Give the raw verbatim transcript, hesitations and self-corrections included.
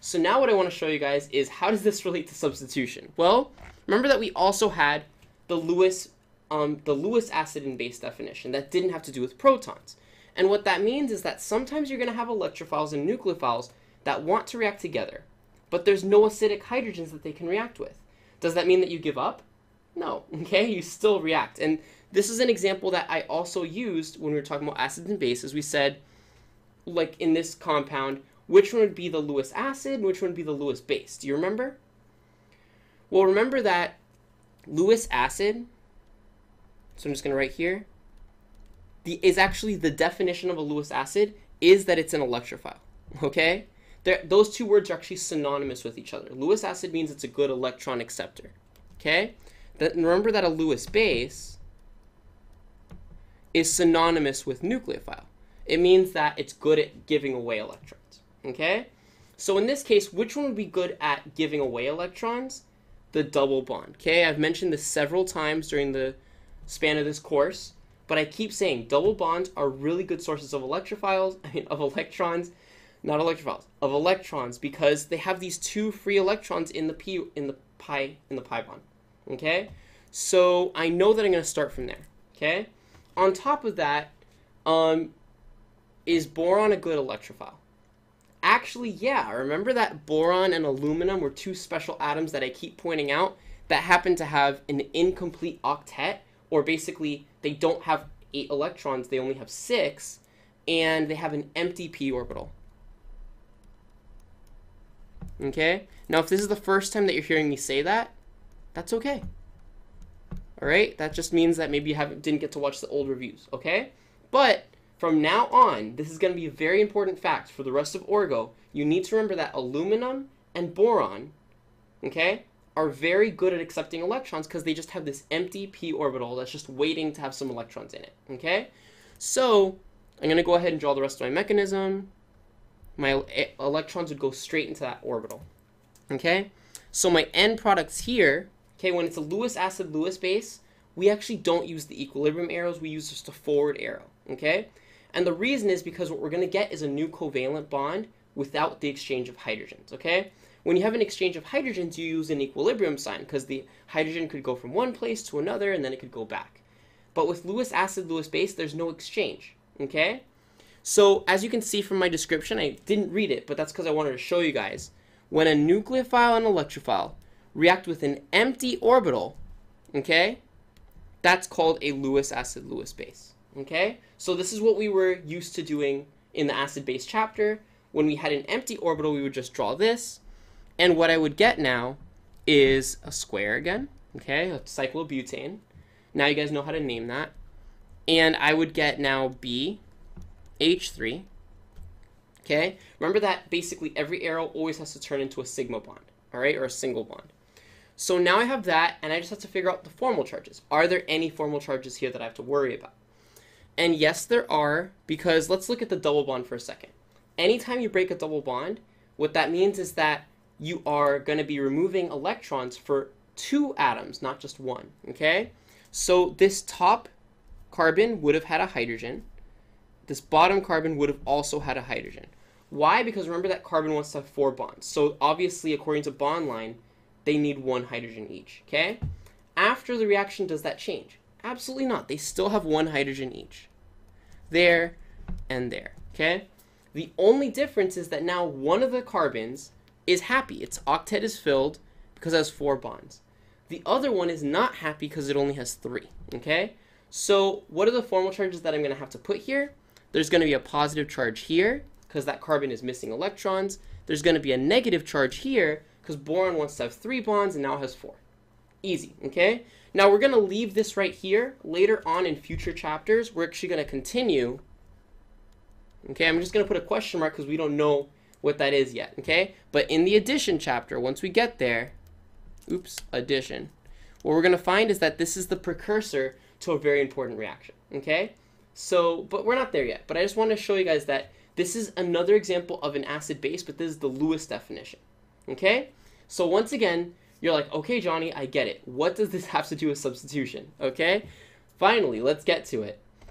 So now what I want to show you guys is, how does this relate to substitution? Well, remember that we also had the Lewis, um, the Lewis acid and base definition that didn't have to do with protons. And what that means is that sometimes you're going to have electrophiles and nucleophiles that want to react together, but there's no acidic hydrogens that they can react with. Does that mean that you give up? No, okay, you still react. And this is an example that I also used when we were talking about acids and bases. We said, like in this compound, which one would be the Lewis acid and which one would be the Lewis base? Do you remember? Well, remember that Lewis acid, so I'm just going to write here, the, is actually the definition of a Lewis acid is that it's an electrophile, okay? They're, those two words are actually synonymous with each other. Lewis acid means it's a good electron acceptor, okay? That, remember that a Lewis base is synonymous with nucleophile. It means that it's good at giving away electrons. Okay, so in this case, which one would be good at giving away electrons? The double bond. Okay, I've mentioned this several times during the span of this course, but I keep saying double bonds are really good sources of electrophiles, I mean of electrons, not electrophiles, of electrons, because they have these two free electrons in the p in the pi in the pi bond. Okay, so I know that I'm going to start from there. Okay, on top of that, um, is boron a good electrophile? Actually, yeah, remember that boron and aluminum were two special atoms that I keep pointing out that happen to have an incomplete octet, or basically they don't have eight electrons, they only have six, and they have an empty p orbital. Okay, now if this is the first time that you're hearing me say that, that's okay. All right, that just means that maybe you haven't didn't get to watch the old reviews, okay? But from now on, this is going to be a very important fact for the rest of Orgo. You need to remember that aluminum and boron, okay, are very good at accepting electrons because they just have this empty p orbital that's just waiting to have some electrons in it, okay? So I'm going to go ahead and draw the rest of my mechanism. My electrons would go straight into that orbital, okay? So my end products here, okay, when it's a Lewis acid, Lewis base, we actually don't use the equilibrium arrows. We use just a forward arrow, okay? And the reason is because what we're going to get is a new covalent bond without the exchange of hydrogens, okay? When you have an exchange of hydrogens, you use an equilibrium sign because the hydrogen could go from one place to another and then it could go back. But with Lewis acid, Lewis base, there's no exchange, okay? So as you can see from my description, I didn't read it, but that's because I wanted to show you guys. When a nucleophile and electrophile react with an empty orbital, okay, that's called a Lewis acid, Lewis base. Okay, so this is what we were used to doing in the acid base chapter. When we had an empty orbital, we would just draw this. And what I would get now is a square again, okay, a cyclobutane. Now you guys know how to name that. And I would get now B H three, okay? Remember that basically every arrow always has to turn into a sigma bond, all right, or a single bond. So now I have that, and I just have to figure out the formal charges. Are there any formal charges here that I have to worry about? And yes, there are, because let's look at the double bond for a second. Anytime you break a double bond, what that means is that you are going to be removing electrons for two atoms, not just one, okay? So this top carbon would have had a hydrogen. This bottom carbon would have also had a hydrogen. Why? Because remember that carbon wants to have four bonds. So obviously, according to bond line, they need one hydrogen each, okay? After the reaction, does that change? Absolutely not. They still have one hydrogen each. There and there, okay? The only difference is that now one of the carbons is happy. Its octet is filled because it has four bonds. The other one is not happy because it only has three, okay? So what are the formal charges that I'm going to have to put here? There's going to be a positive charge here because that carbon is missing electrons. There's going to be a negative charge here because boron wants to have three bonds and now has four. Easy, okay? Now we're going to leave this right here. Later on in future chapters, we're actually going to continue. Okay, I'm just going to put a question mark because we don't know what that is yet, okay? But in the addition chapter, once we get there, oops, addition, what we're going to find is that this is the precursor to a very important reaction, okay? So, but we're not there yet, but I just want to show you guys that this is another example of an acid base, but this is the Lewis definition, okay? So once again, you're like, okay, Johnny, I get it. What does this have to do with substitution? Okay, finally, let's get to it.